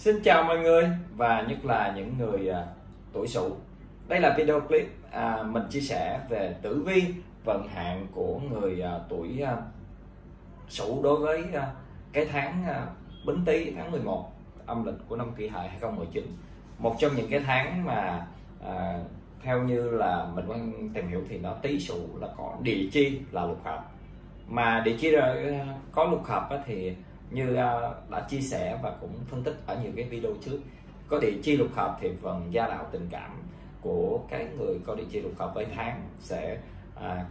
Xin chào mọi người, và nhất là những người tuổi Sửu. Đây là video clip mình chia sẻ về tử vi vận hạn của người tuổi Sửu đối với cái tháng Bính Tý, tháng 11 âm lịch của năm Kỷ Hợi 2019. Một trong những cái tháng mà theo như là mình đang tìm hiểu thì nó Tý Sửu là có địa chi là lục hợp. Mà địa chi có lục hợp thì như đã chia sẻ và cũng phân tích ở nhiều cái video trước, có địa chi lục hợp thì phần gia đạo tình cảm của cái người có địa chi lục hợp với tháng sẽ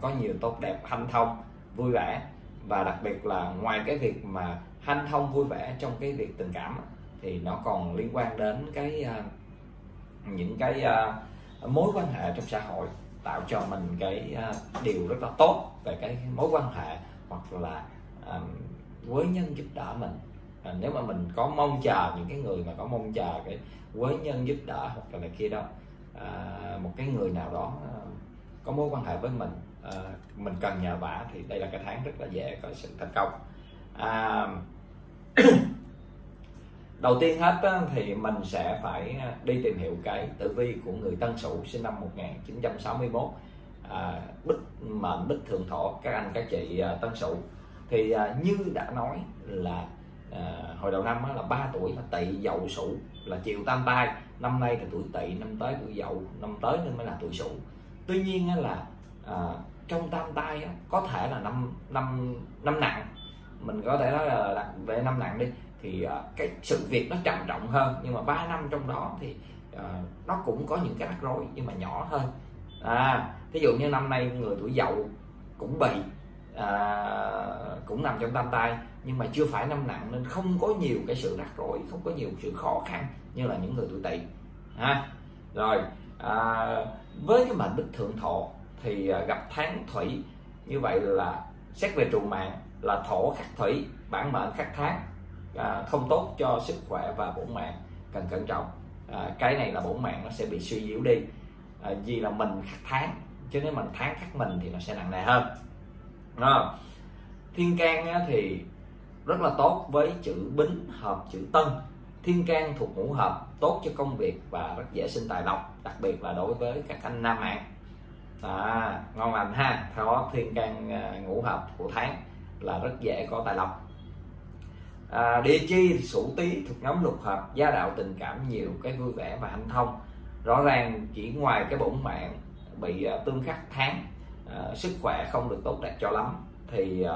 có nhiều tốt đẹp, hanh thông, vui vẻ. Và đặc biệt là ngoài cái việc mà hanh thông vui vẻ trong cái việc tình cảm thì nó còn liên quan đến cái những cái mối quan hệ trong xã hội, tạo cho mình cái điều rất là tốt về cái mối quan hệ, hoặc là với nhân giúp đỡ mình. Nếu mà mình có mong chờ những cái người mà có mong chờ cái với nhân giúp đỡ hoặc là này kia đó, một cái người nào đó có mối quan hệ với mình cần nhờ vả, thì đây là cái tháng rất là dễ có sự thành công. Đầu tiên hết thì mình sẽ phải đi tìm hiểu cái tử vi của người Tân Sửu sinh năm 1961, bích mệnh bích thượng thổ, các anh các chị Tân Sửu. Thì như đã nói là hồi đầu năm là 3 tuổi là Tỵ Dậu Sửu, là chiều tam tai. Năm nay là tuổi Tỵ, năm tới tuổi Dậu, năm tới nên mới là tuổi Sửu. Tuy nhiên là trong tam tai có thể là năm nặng, mình có thể nói là về năm nặng đi, thì cái sự việc nó trầm trọng hơn. Nhưng mà 3 năm trong đó thì nó cũng có những cái rắc rối nhưng mà nhỏ hơn. Thí dụ như năm nay người tuổi Dậu cũng bị cũng nằm trong tam tai, nhưng mà chưa phải năm nặng nên không có nhiều cái sự rắc rối, không có nhiều sự khó khăn như là những người tuổi Tỵ. Rồi với cái mệnh bích thượng thổ thì gặp tháng thủy, như vậy là xét về trụ mạng là thổ khắc thủy, bản mệnh khắc tháng, không tốt cho sức khỏe và bổn mạng, cần cẩn trọng. Cái này là bổn mạng nó sẽ bị suy yếu đi, vì là mình khắc tháng, chứ nếu mình tháng khắc mình thì nó sẽ nặng nề hơn. Thiên can thì rất là tốt với chữ Bính hợp chữ Tân. Thiên can thuộc ngũ hợp, tốt cho công việc và rất dễ sinh tài lộc, đặc biệt là đối với các anh nam mạng. Ngon lành ha. Theo thiên can ngũ hợp của tháng là rất dễ có tài lộc. Địa chi Sửu Tý thuộc nhóm lục hợp, gia đạo tình cảm nhiều cái vui vẻ và hanh thông. Rõ ràng chỉ ngoài cái bổn mạng bị tương khắc tháng, sức khỏe không được tốt đẹp cho lắm, thì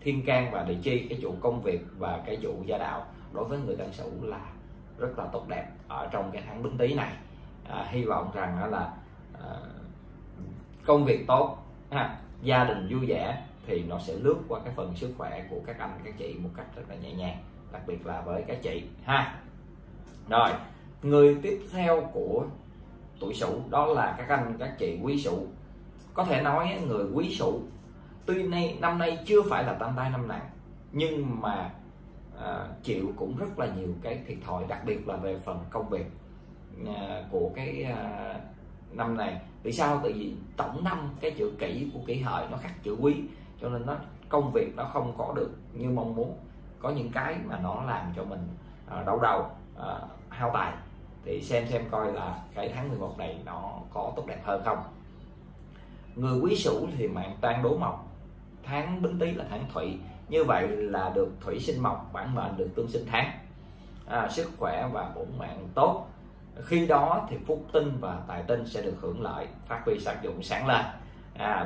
thiên can và địa chi, cái vụ công việc và cái vụ gia đạo đối với người Tân Sửu là rất là tốt đẹp ở trong cái tháng Bính Tý này. Hy vọng rằng là công việc tốt, gia đình vui vẻ thì nó sẽ lướt qua cái phần sức khỏe của các anh các chị một cách rất là nhẹ nhàng, đặc biệt là với các chị ha. Rồi người tiếp theo của tuổi Sửu đó là các anh các chị Quý Sửu. Có thể nói người Quý Sửu tuy năm nay chưa phải là tam tai năm nặng, nhưng mà chịu cũng rất là nhiều cái thiệt thòi, đặc biệt là về phần công việc của cái năm này. Vì sao? Tại vì tổng năm cái chữ Kỷ của Kỷ Hợi nó khác chữ Quý, cho nên nó công việc nó không có được như mong muốn, có những cái mà nó làm cho mình đau đầu, hao tài. Thì xem coi là cái tháng 11 này nó có tốt đẹp hơn không. Người Quý Sửu thì mạng tan đố mộc, tháng Bính Tý là tháng thủy, như vậy là được thủy sinh mộc, bản mệnh được tương sinh tháng. Sức khỏe và bổn mạng tốt, khi đó thì phúc tinh và tài tinh sẽ được hưởng lợi, phát huy tác dụng sáng lên,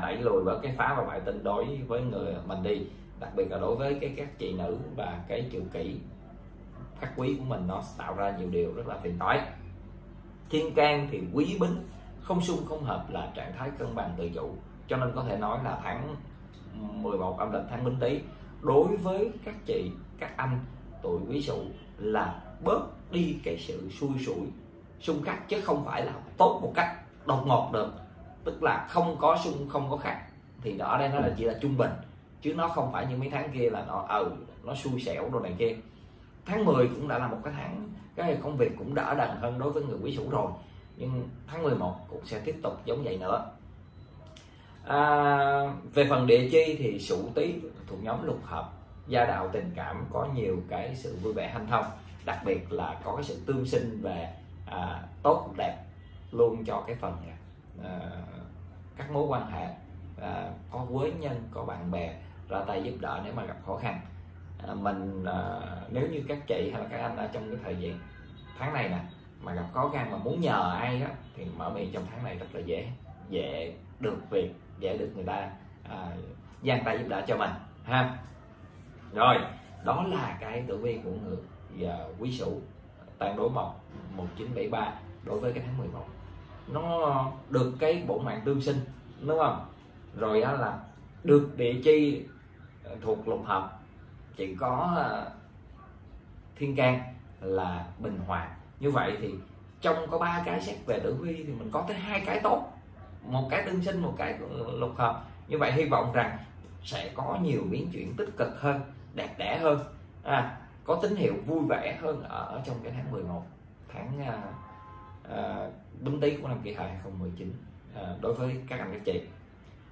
đẩy lùi bởi cái phá và bại tinh đối với người mình đi, đặc biệt là đối với cái các chị nữ và cái chữ Kỷ khắc quý của mình, nó tạo ra nhiều điều rất là phiền toái. Thiên can thì Quý Bính không xung không hợp, là trạng thái cân bằng tự chủ, cho nên có thể nói là tháng 11 âm lịch tháng Bính Tý đối với các chị các anh tuổi Quý Sửu là bớt đi cái sự xui xủi xung khắc, chứ không phải là tốt một cách đột ngột được, tức là không có xung không có khắc, thì ở đây nó là chỉ là trung bình, chứ nó không phải như mấy tháng kia là nó xui xẻo đồ này kia. Tháng 10 cũng đã là một cái tháng cái công việc cũng đỡ đần hơn đối với người Quý Sửu rồi, nhưng tháng 11 cũng sẽ tiếp tục giống vậy nữa. Về phần địa chi thì Sửu Tý thuộc nhóm lục hợp, gia đạo tình cảm có nhiều cái sự vui vẻ hanh thông, đặc biệt là có cái sự tương sinh về tốt đẹp luôn cho cái phần các mối quan hệ, có với nhân, có bạn bè ra tay giúp đỡ nếu mà gặp khó khăn. Nếu như các chị hay là các anh ở trong cái thời gian tháng này nè mà gặp khó khăn mà muốn nhờ ai đó, thì mở miệng trong tháng này rất là dễ được việc, dễ được người ta giang tay giúp đỡ cho mình ha. Rồi, đó là cái tử vi của người Quý Sửu tàn đối mộc 1973 đối với cái tháng 11. Nó được cái bộ mạng tương sinh đúng không? Rồi đó là được địa chi thuộc lục hợp, chỉ có thiên can là bình hoàng. Như vậy thì trong có 3 cái xét về tử vi thì mình có tới 2 cái tốt, một cái tương sinh, một cái lục hợp. Như vậy hy vọng rằng sẽ có nhiều biến chuyển tích cực hơn, đẹp đẽ hơn, có tín hiệu vui vẻ hơn ở trong cái tháng 11, tháng Bính Tý của năm Kỷ Hợi 2019 đối với các anh các chị.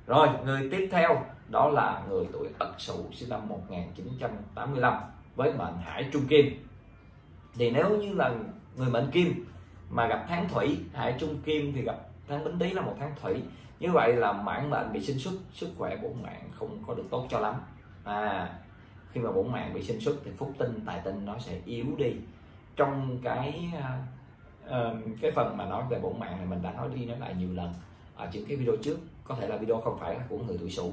Rồi, người tiếp theo đó là người tuổi Ất Sửu sinh năm 1985 với mệnh Hải Trung Kim. Thì nếu như là người mệnh Kim mà gặp tháng Thủy, Hải Trung Kim thì gặp tháng Bính Tý là một tháng Thủy. Như vậy là mãn mệnh bị sinh xuất, sức khỏe bổn mạng không có được tốt cho lắm. Khi mà bổn mạng bị sinh xuất thì phúc tinh, tài tinh nó sẽ yếu đi. Trong cái phần mà nói về bổn mạng này mình đã nói đi nói lại nhiều lần ở những cái video trước, có thể là video không phải là của người tuổi Sửu.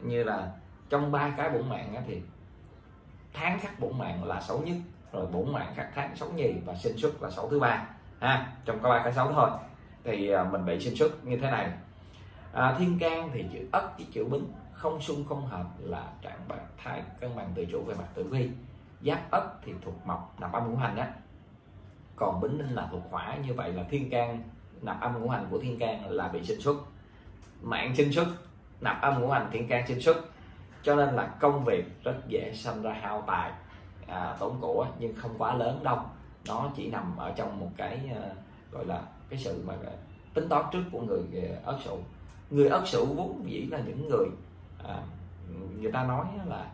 Như là trong 3 cái bổn mạng thì tháng khắc bổn mạng là xấu nhất, rồi bổn mạng khắc tháng xấu nhì, và sinh xuất là xấu thứ ba ha. Trong có 3 cái xấu thôi thì mình bị sinh xuất như thế này. Thiên can thì chữ Ất với chữ Bính không xung không hợp là trạng bạc thái, cân bằng tự chủ về mặt tử vi. Giáp Ất thì thuộc mộc, nạp âm ngũ hành á, còn Bính Ninh là thuộc hỏa. Như vậy là thiên can nạp âm ngũ hành của thiên can là bị sinh xuất, mạng sinh xuất nạp âm ngũ hành thiên can sinh xuất, cho nên là công việc rất dễ sanh ra hao tài, tốn của, nhưng không quá lớn đâu. Nó chỉ nằm ở trong một cái gọi là cái sự mà tính toán trước của người Ất Sửu. Người Ất Sửu vốn dĩ là những người người ta nói là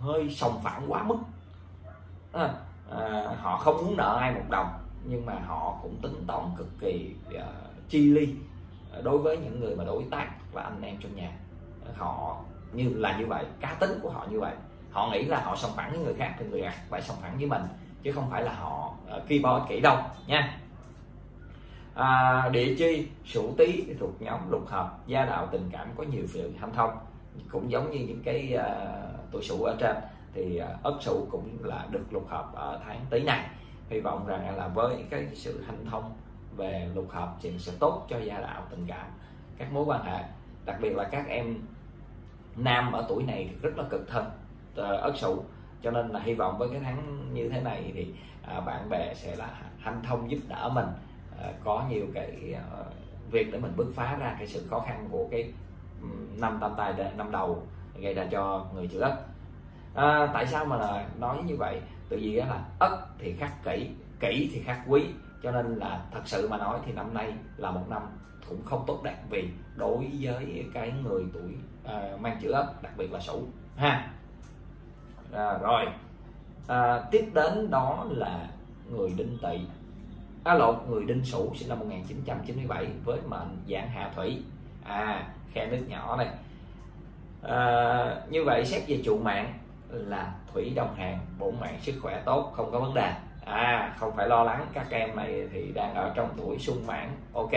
hơi sòng phẳng quá mức, họ không muốn nợ ai một đồng, nhưng mà họ cũng tính toán cực kỳ chi ly đối với những người mà đối tác và anh em trong nhà. Họ như vậy, cá tính của họ như vậy. Họ nghĩ là họ sòng phẳng với người khác thì người khác phải sòng phẳng với mình, chứ không phải là họ keyboard kỹ đâu nha. Địa chi Sửu Tý thuộc nhóm lục hợp, gia đạo tình cảm có nhiều sự hanh thông. Cũng giống như những cái tuổi Sửu ở trên thì Ất Sửu cũng là được lục hợp ở tháng Tý này. Hy vọng rằng là với cái sự hanh thông về lục hợp thì sẽ tốt cho gia đạo tình cảm, các mối quan hệ, đặc biệt là các em nam ở tuổi này thì rất là cực thân Ất Sửu, cho nên là hy vọng với cái tháng như thế này thì bạn bè sẽ là hanh thông giúp đỡ mình, có nhiều cái việc để mình bứt phá ra cái sự khó khăn của cái năm tam tài năm đầu gây ra cho người chữ Ất. Tại sao mà nói như vậy? Tự vì là Ất thì khắc kỷ, kỷ thì khắc quý, cho nên là thật sự mà nói thì năm nay là một năm cũng không tốt đẹp vì đối với cái người tuổi mang chữ Ất, đặc biệt là Sửu ha. Rồi tiếp đến đó là người Đinh Tỵ, người Đinh Sửu sinh năm 1997 với mệnh dạng Hạ Thủy, khe nước nhỏ này. Như vậy xét về trụ mạng là Thủy đồng hàng, bổn mạng sức khỏe tốt, không có vấn đề, không phải lo lắng. Các em này thì đang ở trong tuổi sung mãn, ok.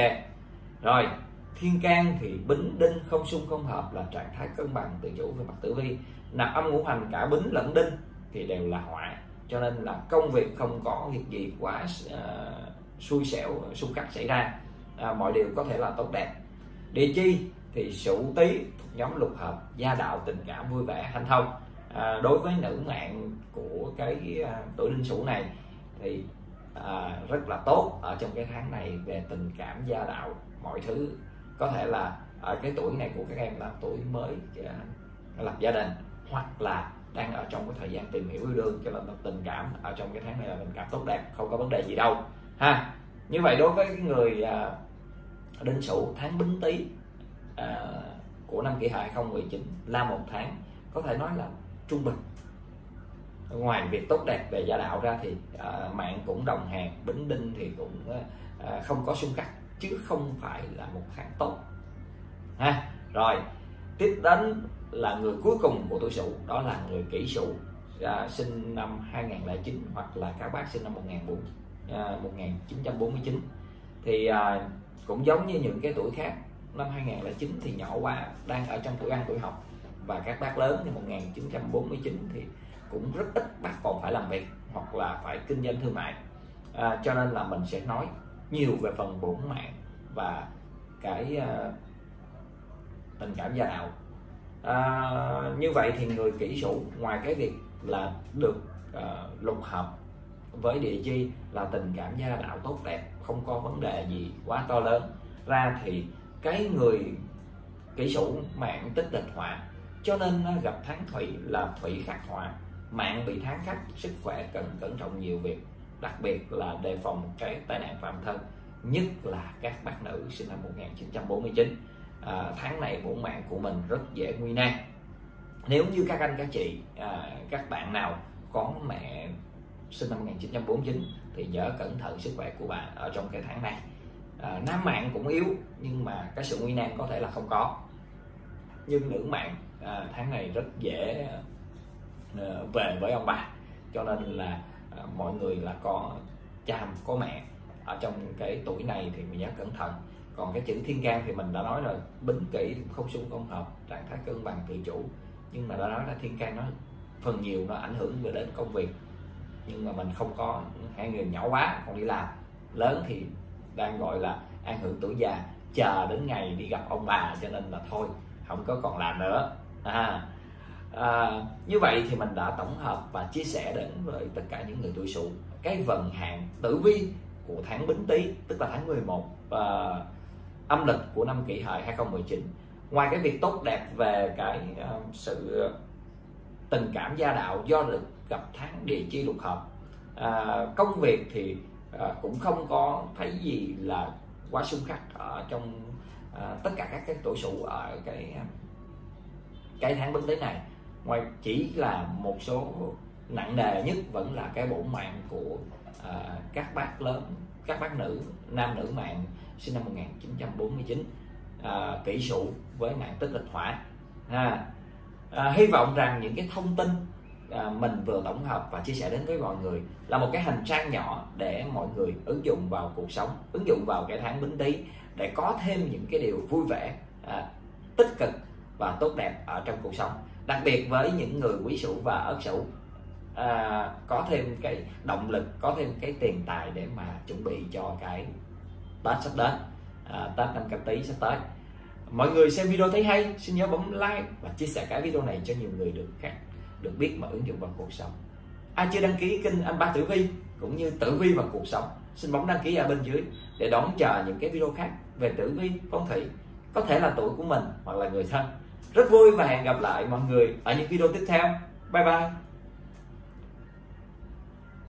Rồi thiên can thì Bính Đinh không xung không hợp là trạng thái cân bằng tự chủ về mặt tử vi. Nạp âm ngũ hành cả Bính lẫn Đinh thì đều là hỏa, cho nên là công việc không có việc gì quá xui xẻo xung khắc xảy ra, mọi điều có thể là tốt đẹp. Địa chi thì Sửu Tý thuộc nhóm lục hợp, gia đạo tình cảm vui vẻ hanh thông. Đối với nữ mạng của cái tuổi Đinh Sửu này thì rất là tốt ở trong cái tháng này về tình cảm, gia đạo, mọi thứ. Có thể là ở cái tuổi này của các em là tuổi mới lập gia đình, hoặc là đang ở trong cái thời gian tìm hiểu yêu đương, cho nên tình cảm ở trong cái tháng này là tình cảm tốt đẹp, không có vấn đề gì đâu ha. Như vậy đối với cái người Đinh Sửu tháng Bính Tý của năm Kỷ Hợi 2019 là một tháng có thể nói là trung bình, ngoài việc tốt đẹp về gia đạo ra thì mạng cũng đồng hàng, bính đinh thì cũng không có xung khắc, chứ không phải là một tháng tốt ha. Rồi tiếp đến là người cuối cùng của tuổi Sửu, đó là người kỷ Sửu sinh năm 2009 hoặc là các bác sinh năm 1949 thì cũng giống như những cái tuổi khác. Năm 2009 thì nhỏ quá, đang ở trong tuổi ăn tuổi học, và các bác lớn thì 1949 thì cũng rất ít bác còn phải làm việc hoặc là phải kinh doanh thương mại, cho nên là mình sẽ nói nhiều về phần bổn mạng và cái tình cảm gia đạo. Như vậy thì người kỷ Sửu ngoài cái việc là được lục hợp với địa chi là tình cảm gia đạo tốt đẹp, không có vấn đề gì quá to lớn ra, thì cái người kỷ Sửu mạng tích địch họa, cho nên gặp tháng thủy là thủy khắc họa, mạng bị tháng khắc, sức khỏe cần cẩn trọng nhiều việc, đặc biệt là đề phòng cái tai nạn phạm thân, nhất là các bác nữ sinh năm 1949. Tháng này bổn mạng của mình rất dễ nguy nan. Nếu như các anh các chị, các bạn nào có mẹ sinh năm 1949 thì nhớ cẩn thận sức khỏe của bạn ở trong cái tháng này. Nam mạng cũng yếu nhưng mà cái sự nguy nan có thể là không có, nhưng nữ mạng tháng này rất dễ về với ông bà, cho nên là mọi người là có cha có mẹ ở trong cái tuổi này thì mình nhớ cẩn thận. Còn cái chữ thiên can thì mình đã nói rồi, bính kỷ không xung không hợp, trạng thái cân bằng tự chủ, nhưng mà đã nói là thiên can nó phần nhiều nó ảnh hưởng về đến công việc, nhưng mà mình không có, hai người nhỏ quá còn đi làm, lớn thì đang gọi là ăn hưởng tuổi già, chờ đến ngày đi gặp ông bà, cho nên là thôi không có còn làm nữa. Như vậy thì mình đã tổng hợp và chia sẻ đến với tất cả những người tuổi Sửu cái vận hạn tử vi của tháng Bính Tý, tức là tháng 11 âm lịch của năm Kỷ Hợi 2019. Ngoài cái việc tốt đẹp về cái sự tình cảm gia đạo do được gặp tháng địa chi lục hợp, công việc thì cũng không có thấy gì là quá xung khắc ở trong tất cả các cái tuổi Sửu ở cái tháng Bính Tý này. Ngoài chỉ là một số nặng nề nhất vẫn là cái bổn mạng của các bác lớn, các bác nữ, nam nữ mạng sinh năm 1949 kỷ Sửu với mạng tích lịch hỏa. Hy vọng rằng những cái thông tin mình vừa tổng hợp và chia sẻ đến với mọi người là một cái hành trang nhỏ để mọi người ứng dụng vào cuộc sống, ứng dụng vào cái tháng Bính Tý để có thêm những cái điều vui vẻ, tích cực và tốt đẹp ở trong cuộc sống. Đặc biệt với những người Quý Sửu và Ất Sửu, có thêm cái động lực, có thêm cái tiền tài để mà chuẩn bị cho cái Tết sắp đến, Tết năm Canh Tý sắp tới. Mọi người xem video thấy hay, xin nhớ bấm like và chia sẻ cái video này cho nhiều người được biết mà ứng dụng vào cuộc sống. Ai chưa đăng ký kênh Anh Ba Tử Vi cũng như Tử Vi và cuộc sống, xin bấm đăng ký ở bên dưới để đón chờ những cái video khác về tử vi, phong thủy, có thể là tuổi của mình hoặc là người thân. Rất vui và hẹn gặp lại mọi người ở những video tiếp theo. Bye bye.